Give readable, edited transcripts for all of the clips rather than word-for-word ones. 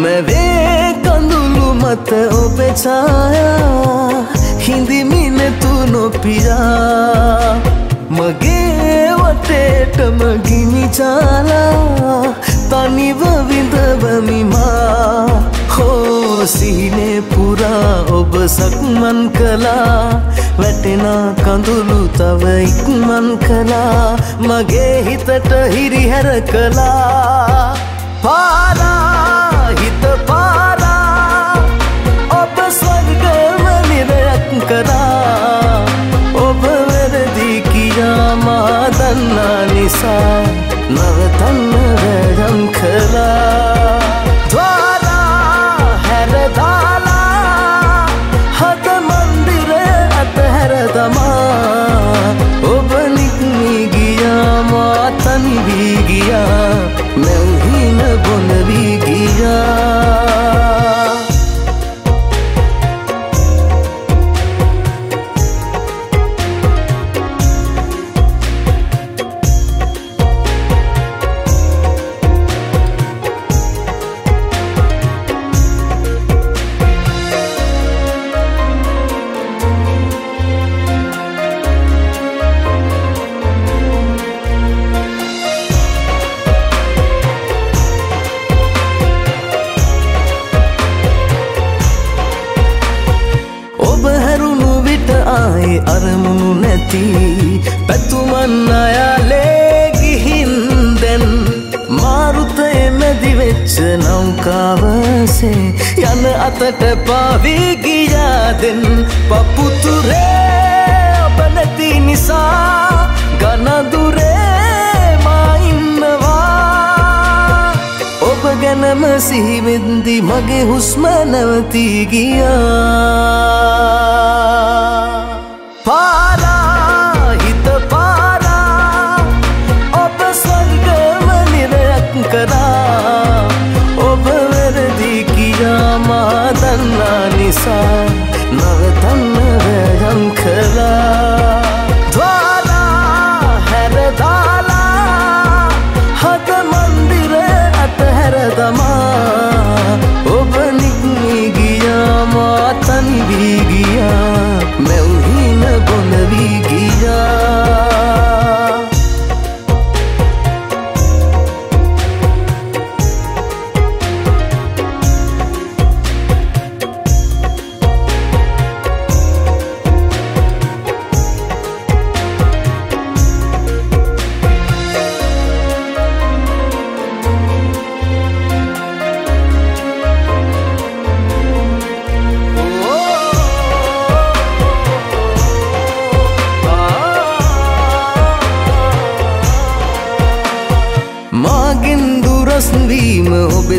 मैं वे कंदुलू मत ओ बेचाया हिंदी मीने तूनो पिया मगे वटे टमगिनी चाला तानी विंद बमी माँ हो सीने पूरा ओब सकमन कला वटेना कंदुलू तव इकमन कला मगे हित टहिरी हर कला पारा हित पारा ओब स्वर्ग मनिरक कला ओब वरदी किया मादन्ना निसा नवतन्न वेडम खला द्वारा हर दाला हत मंदिर अत हर दमा ओबनिकनी गिया मातन भी गिया मैं ही न बुन भी गिया मगे हुस्मनवती गिया पारा हित पारा ओब स्वर्ग मनिरक करा ओब वरदी किया मादन्ना निसा नवतन्न वेडम खला द्वारा हर दाला हत मंदिर अत हर दमा मैं उन्हीं न बोन भी गिया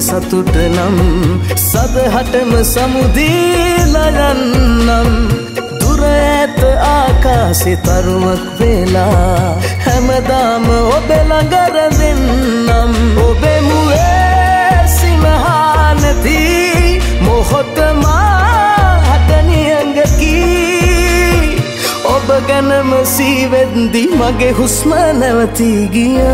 सतुटनम सदहटम समुदी लयन्नम दुरैत आकाशे तरुमक बेला हमदाम ओबे लंगर दिन्नम ओबे मुए सिमहानती मोहत माहतनी अंगकी ओब गनम सीवेंदी मगे हुस्मनवती गिया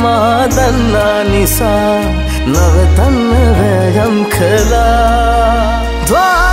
मादन्ना निसा नवतन्न वेडम खला द्वारा